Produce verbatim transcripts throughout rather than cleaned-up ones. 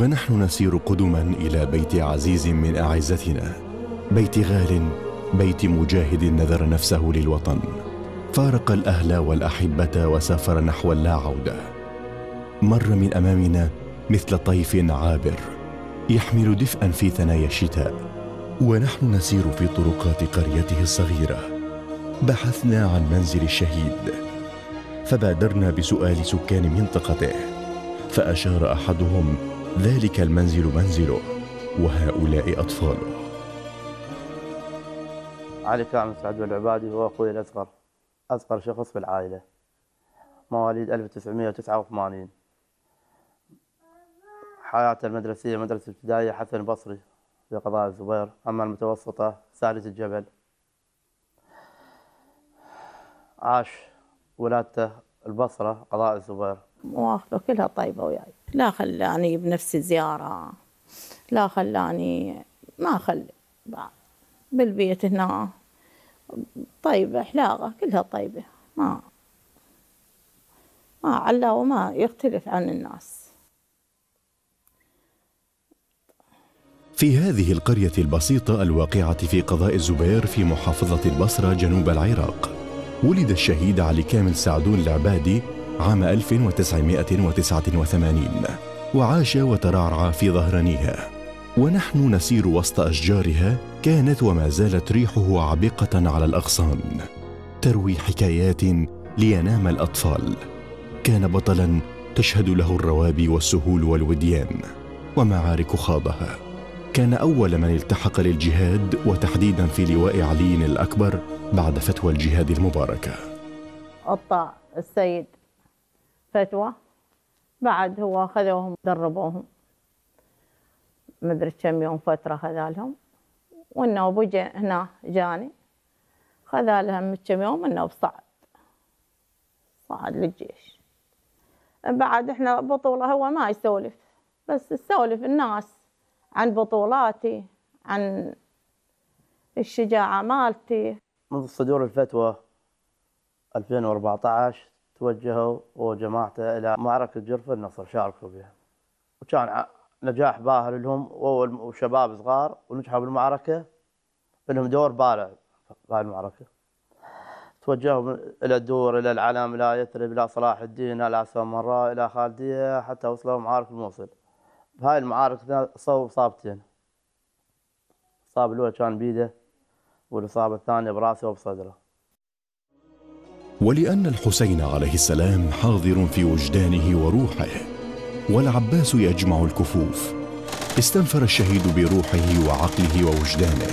ونحن نسير قدما إلى بيت عزيز من أعزتنا، بيت غال، بيت مجاهد نذر نفسه للوطن، فارق الأهل والأحبة وسافر نحو اللا عودة. مر من أمامنا مثل طيف عابر يحمل دفئا في ثنايا الشتاء، ونحن نسير في طرقات قريته الصغيرة. بحثنا عن منزل الشهيد، فبادرنا بسؤال سكان منطقته، فأشار أحدهم ذلك المنزل منزله وهؤلاء أطفاله. علي كامل سعدون العبادي هو أخوي الأصغر، أصغر شخص في العائلة، مواليد ألف وتسعمائة وتسعة وثمانين. حياتي المدرسية مدرسة ابتدائية حسن بصري في قضاء الزبير، أما المتوسطة سادس الجبل. عاش ولادته البصرة قضاء الزبير. مواقفه كلها طيبة وياي، لا خلاني بنفسي زيارة، لا خلاني ما خلي بالبيت هنا، طيبة إحلاقة كلها طيبة، ما ما علاوة ما يختلف عن الناس. في هذه القرية البسيطة الواقعة في قضاء الزبير في محافظة البصرة جنوب العراق، ولد الشهيد علي كامل سعدون العبادي عام ألف وتسعمائة وتسعة وثمانين، وعاش وترعرع في ظهرانيها، ونحن نسير وسط أشجارها. كانت وما زالت ريحه عبقة على الأغصان، تروي حكايات لينام الأطفال. كان بطلا تشهد له الروابي والسهول والوديان ومعارك خاضها. كان أول من التحق للجهاد، وتحديدا في لواء علي الأكبر بعد فتوى الجهاد المباركة. قطع السيد فتوى، بعد هو خذوهم دربوهم مدري كم يوم، فترة خذالهم، وانه ابو جاء هنا جاني خذالهم كم يوم، انه صعد صعد للجيش. بعد احنا بطولة، هو ما يسولف بس يسولف الناس عن بطولاتي، عن الشجاعة مالتي. منذ صدور الفتوى ألفين وأربعة عشر توجهوا وجماعته إلى معركة جرفة النصر، شاركوا بها وكان نجاح باهر لهم، وشباب صغار ونجحوا بالمعركة، لهم دور بارع بهذه المعركة. توجهوا إلى الدور، إلى العلم، إلى يثرب، إلى صلاح الدين، إلى سامراء، إلى خالدية، حتى وصلوا معارك الموصل. بهاي المعارك صوب صابتين، الصاب الأولى كان بيده، والإصابة الثانية برأسه وبصدره. ولأن الحسين عليه السلام حاضر في وجدانه وروحه، والعباس يجمع الكفوف، استنفر الشهيد بروحه وعقله ووجدانه.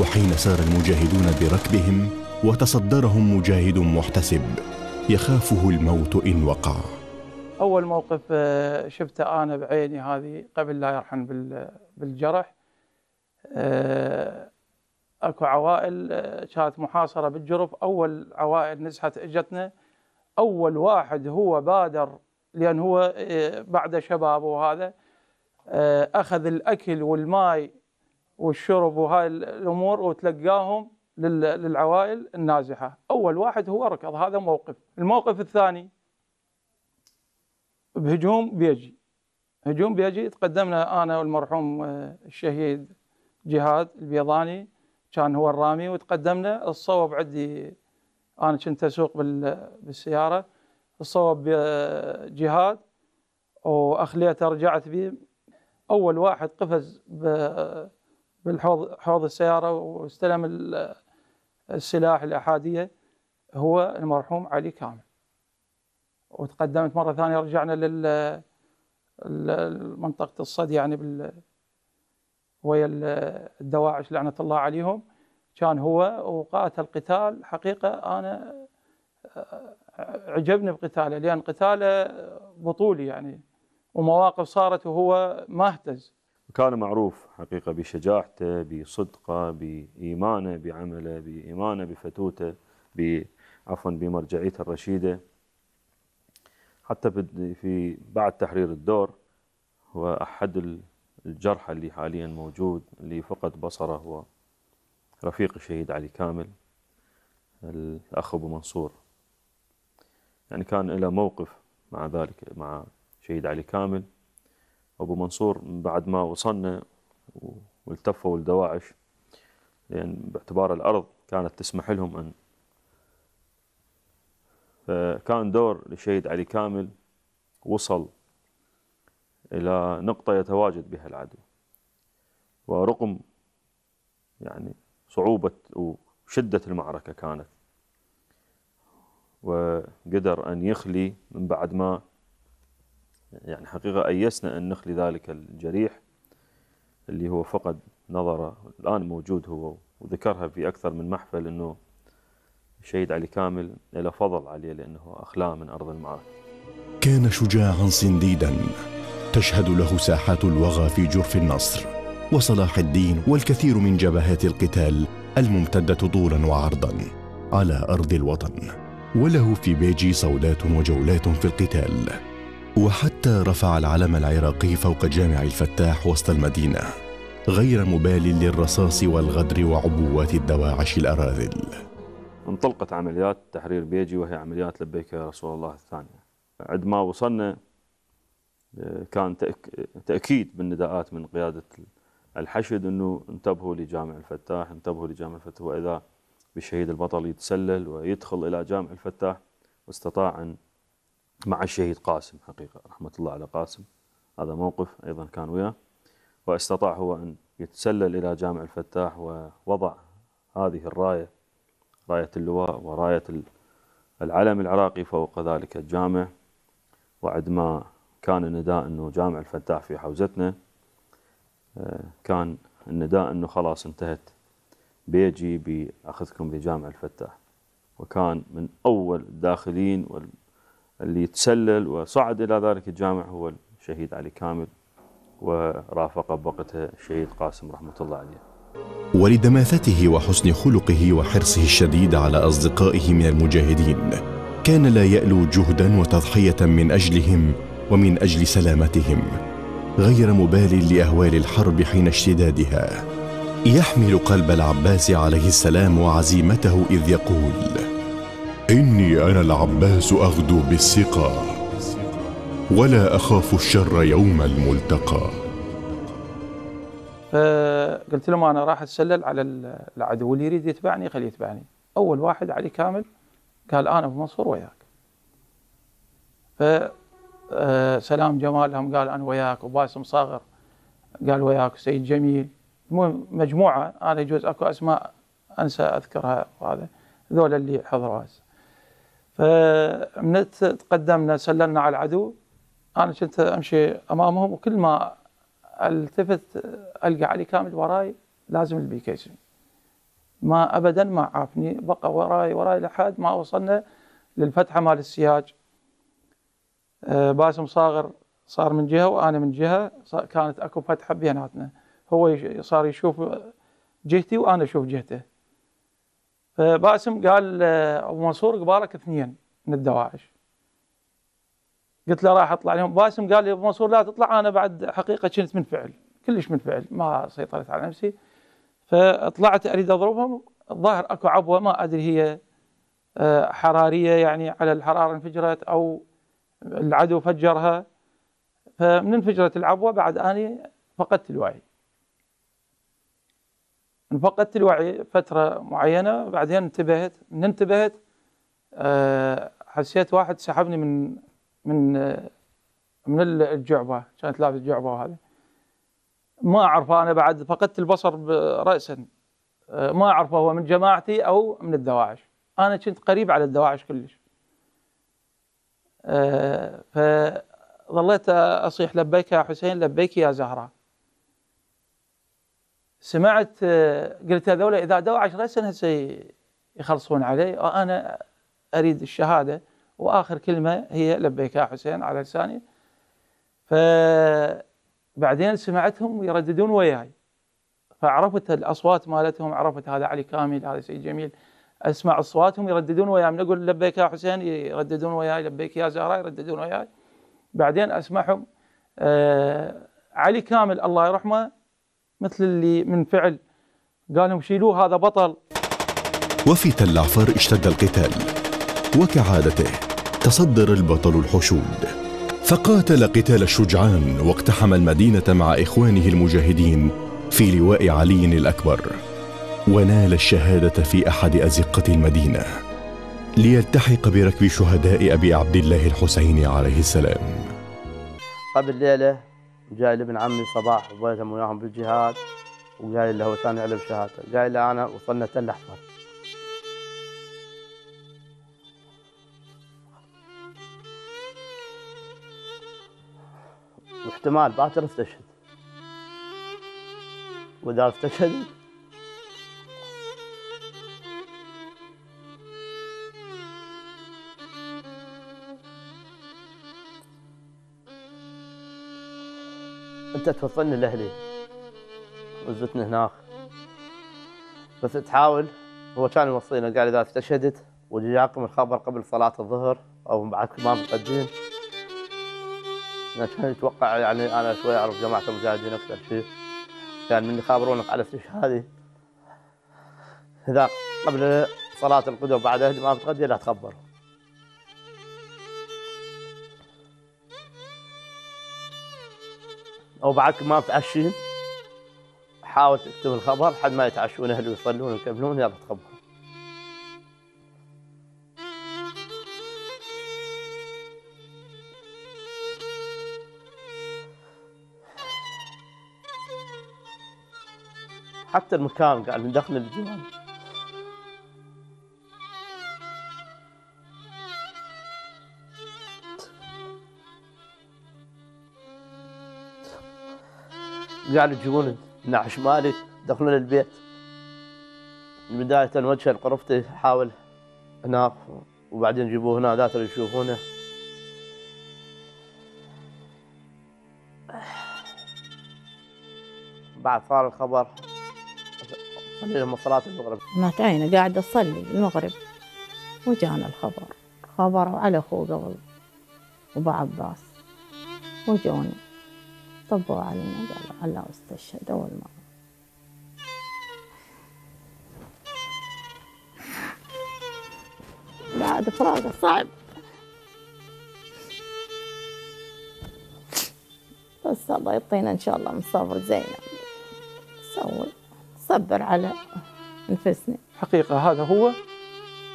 وحين سار المجاهدون بركبهم وتصدرهم مجاهد محتسب يخافه الموت إن وقع. أول موقف شفته أنا بعيني هذه قبل لا يرحن بالجرح، أكو عوائل كانت محاصرة بالجرف، أول عوائل نزحت إجتنا، أول واحد هو بادر، لأن هو بعد شباب، وهذا أخذ الأكل والماء والشرب وهاي الأمور، وتلقاهم للعوائل النازحة، أول واحد هو ركض. هذا موقف. الموقف الثاني بهجوم بيجي، هجوم بيجي تقدمنا أنا والمرحوم الشهيد جهاد البيضاني، كان هو الرامي، وتقدمنا. الصوب عندي، أنا كنت أسوق بالسيارة، الصوب بجهاد وأخليته، رجعت بيه. أول واحد قفز بالحوض حوض السيارة واستلم السلاح الأحادية هو المرحوم علي كامل. وتقدمت مرة ثانية، رجعنا للمنطقة الصد، يعني بال ويا الدواعش لعنة الله عليهم، كان هو وقاتل قتال. حقيقة أنا عجبني بقتاله، لأن قتاله بطولي يعني، ومواقف صارت وهو ما اهتز. كان معروف حقيقة بشجاعته، بصدقه، بإيمانه، بعمله، بإيمانه بفتوته، عفوا بمرجعيته الرشيدة. حتى في بعد تحرير الدور هو أحد الجرحى اللي حاليا موجود، اللي فقد بصره، هو رفيق الشهيد علي كامل الأخ أبو منصور. يعني كان له موقف مع ذلك، مع شهيد علي كامل، أبو منصور بعد ما وصلنا والتفوا لدواعش، لأن باعتبار الأرض كانت تسمح لهم أن، فكان دور للشهيد علي كامل وصل إلى نقطة يتواجد بها العدو. ورقم يعني صعوبة وشدة المعركة كانت، وقدر أن يخلي من بعد ما يعني حقيقة أيسنا أن نخلي ذلك الجريح اللي هو فقد نظره، الآن موجود هو، وذكرها في أكثر من محفل أنه الشهيد علي كامل له فضل عليه لأنه أخلاه من أرض المعركة. كان شجاعا صنديدا تشهد له ساحات الوغى في جرف النصر وصلاح الدين والكثير من جبهات القتال الممتدة طولا وعرضا على أرض الوطن، وله في بيجي صولات وجولات في القتال، وحتى رفع العلم العراقي فوق جامع الفتاح وسط المدينة غير مبال للرصاص والغدر وعبوات الدواعش الأراذل. انطلقت عمليات تحرير بيجي وهي عمليات لبيك يا رسول الله الثانية. عندما وصلنا كان تأكيد بالنداءات من قيادة الحشد أنه انتبهوا لجامع الفتاح، انتبهوا لجامع الفتاح، وإذا بالشهيد البطل يتسلل ويدخل إلى جامع الفتاح، واستطاع أن مع الشهيد قاسم حقيقة رحمة الله على قاسم، هذا موقف أيضا كان وياه، واستطاع هو أن يتسلل إلى جامع الفتاح ووضع هذه الراية، راية اللواء وراية العلم العراقي فوق ذلك الجامع. وعندما كان النداء أنه جامع الفتاح في حوزتنا، كان النداء أنه خلاص انتهت بيجي بأخذكم لجامع الفتاح، وكان من أول الداخلين واللي تسلل وصعد إلى ذلك الجامع هو الشهيد علي كامل، ورافقه بوقتها الشهيد قاسم رحمة الله عليه. ولدماثته وحسن خلقه وحرصه الشديد على أصدقائه من المجاهدين كان لا يألو جهدا وتضحية من أجلهم ومن أجل سلامتهم، غير مبال لأهوال الحرب حين اشتدادها، يحمل قلب العباس عليه السلام وعزيمته إذ يقول: إني أنا العباس أغدو بالثقة ولا أخاف الشر يوم الملتقى. فقلت لهم أنا راح أتسلل على العدو، اللي يريد يتبعني خليه يتبعني. أول واحد علي كامل قال أنا أبو منصور وياك. فسلام جمالهم قال أنا وياك، وباسم صاغر قال وياك، وسيد جميل، مجموعة أنا يجوز أكو أسماء أنسى أذكرها، وهذا ذول اللي حضروا هسه. فمن تقدمنا سللنا على العدو، أنا كنت أمشي أمامهم، وكل ما التفت ألقى علي كامل وراي لازم البيك يسوي، ما أبدا ما عافني، بقى وراي وراي لحد ما وصلنا للفتحة مال السياج. باسم صاغر صار من جهة وأنا من جهة، كانت أكو فتحة بيناتنا، هو صار يشوف جهتي وأنا أشوف جهته. فباسم قال أبو منصور قبالك اثنين من الدواعش. قلت له راح أطلع عليهم. باسم قال لي أبو منصور لا تطلع، أنا بعد حقيقة كنت منفعل كلش منفعل، ما سيطرت على نفسي، فطلعت أريد أضربهم. الظاهر أكو عبوة ما أدري هي حرارية، يعني على الحرارة انفجرت أو العدو فجرها، فمن انفجرت العبوة بعد أني فقدت الوعي، فقدت الوعي فترة معينة. بعدين انتبهت، من انتبهت حسيت واحد سحبني من من من الجعبة، كانت لابس جعبة، وهذا ما أعرفه أنا بعد، فقدت البصر رأسا، ما أعرفه هو من جماعتي أو من الدواعش، أنا كنت قريب على الدواعش كلش. فظليت أصيح لبيك يا حسين، لبيك يا زهرة. سمعت قلت هذول إذا دواعش رأسا هسه يخلصون علي، أنا أريد الشهادة، وآخر كلمة هي لبيك يا حسين على لساني. فبعدين سمعتهم يرددون وياي، فعرفت الأصوات مالتهم، عرفت هذا علي كامل، هذا سيد جميل، أسمع أصواتهم يرددون وياي، من أقول لبيك يا حسين يرددون وياي، لبيك يا زهرة يرددون وياي. بعدين أسمعهم آه علي كامل الله يرحمه مثل اللي من فعل قالهم شيلوه هذا بطل. وفي تلعفر اشتد القتال، وكعادته تصدر البطل الحشود، فقاتل قتال الشجعان واقتحم المدينة مع إخوانه المجاهدين في لواء علي الأكبر، ونال الشهادة في أحد أزقة المدينة ليلتحق بركب شهداء أبي عبد الله الحسين عليه السلام. قبل ليلة جاي لابن عمي صباح وبيتهم وياهم بالجهاد، وجاي له هو ثاني علم شهادته، جاي له أنا وصلنا تل أحفا. واحتمال باكر استشهد، وإذا استشهد أنت توصلني لأهلي وزتني هناك، بس تحاول. هو كان يوصينا قال إذا استشهدت وجاكم الخبر قبل صلاة الظهر أو بعدكم ما متقدمين. أنا كان أتوقع يعني أنا شوي أعرف جماعة المجاهدين أكثر شيء، كان من يخابرونك على استشهادي إذا قبل صلاة الغداء وبعد أهلي ما متقدمين لا تخبروا. أو بعدك ما متعشين حاول تكتب الخبر حد ما يتعشون أهلي ويصلون ويكملون، يلا تخبر. حتى المكان قاعد من دخل الجيران قاعد يجون ناحية شمالي دخلون البيت من بداية وجه غرفتي حاول هناك، وبعدين جيبوه هنا ذات اللي يشوفونه. بعد صار الخبر خلينا من صلاة المغرب ما تعينا قاعد أصلي المغرب وجانا الخبر، خبروا على أخوه قبل أبو عباس وجوني طبوا علينا قالوا الله استشهد أول مرة. بعد فراغ صعب بس الله يعطينا إن شاء الله من صبر زينا نسوي نصبر على أنفسنا. حقيقة هذا هو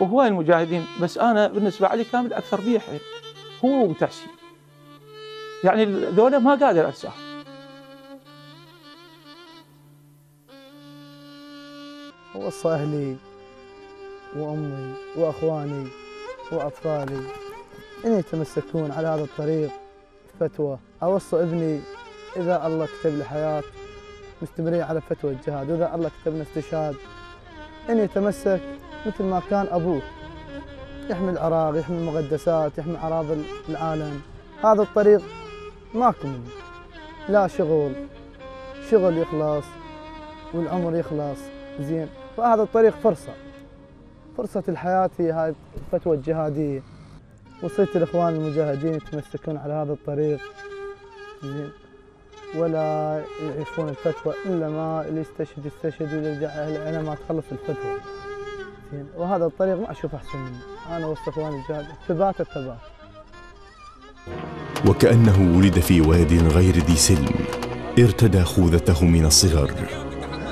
وهواي المجاهدين، بس أنا بالنسبة علي كامل أكثر بيه حيل هو وتحسين، يعني ذولا ما قادر أتساهل. ووصى أهلي وأمي وأخواني وأطفالي إن يتمسكون على هذا الطريق فتوى. أوصى ابني إذا الله كتب لي حياة مستمرين على فتوى الجهاد، وإذا الله كتب لنا استشهاد إن يتمسك مثل ما كان أبوه يحمي العراق، يحمي المقدسات، يحمي أعراض العالم. هذا الطريق ماكو منه لا شغل، شغل يخلص والعمر يخلص زين، فهذا الطريق فرصة، فرصة الحياة هي هاي الفتوى الجهادية. وصيت الإخوان المجاهدين يتمسكون على هذا الطريق زين، ولا يعرفون الفتوى إلا ما اللي يستشهد يستشهد ويرجع أهله أنا ما تخلص الفتوى زين، وهذا الطريق ما أشوف أحسن منه. أنا وسط إخوان الجهاد الثبات الثبات. وكأنه ولد في واد غير ذي سلم ارتدى خوذته من الصغر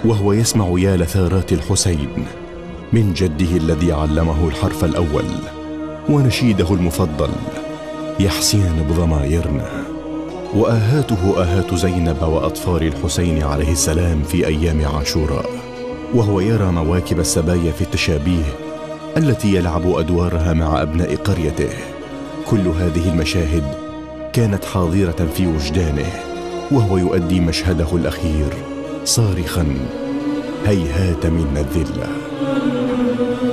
وهو يسمع يا لثارات الحسين من جده الذي علمه الحرف الأول ونشيده المفضل يحسين بضمايرنا، وآهاته آهات زينب وأطفال الحسين عليه السلام في أيام عاشوراء، وهو يرى مواكب السبايا في التشابيه التي يلعب أدوارها مع أبناء قريته. كل هذه المشاهد كانت حاضرة في وجدانه وهو يؤدي مشهده الأخير صارخاً هيهات منا الذلة.